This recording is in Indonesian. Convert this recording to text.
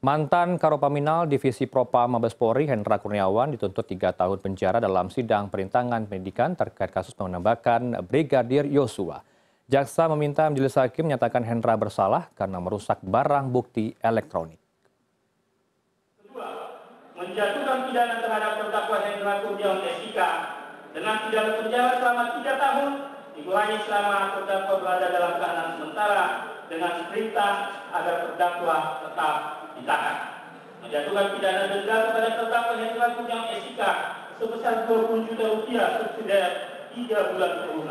Mantan Karopaminal Divisi Propam Mabes Polri Hendra Kurniawan dituntut 3 tahun penjara dalam sidang perintangan penyidikan terkait kasus penembakan Brigadir Yosua. Jaksa meminta majelis hakim menyatakan Hendra bersalah karena merusak barang bukti elektronik. Kedua, menjatuhkan pidana terhadap terdakwa Hendra Kurniawan Jessica dengan pidana penjara selama 3 tahun, dikurangi selama terdakwa berada dalam tahanan sementara dengan perintah agar terdakwa tetap ditahan. Menjatuhkan pidana denda kepada terdakwa Hendra Kurniawan Jessica sebesar Rp20 juta subsidiar 3 bulan kurungan.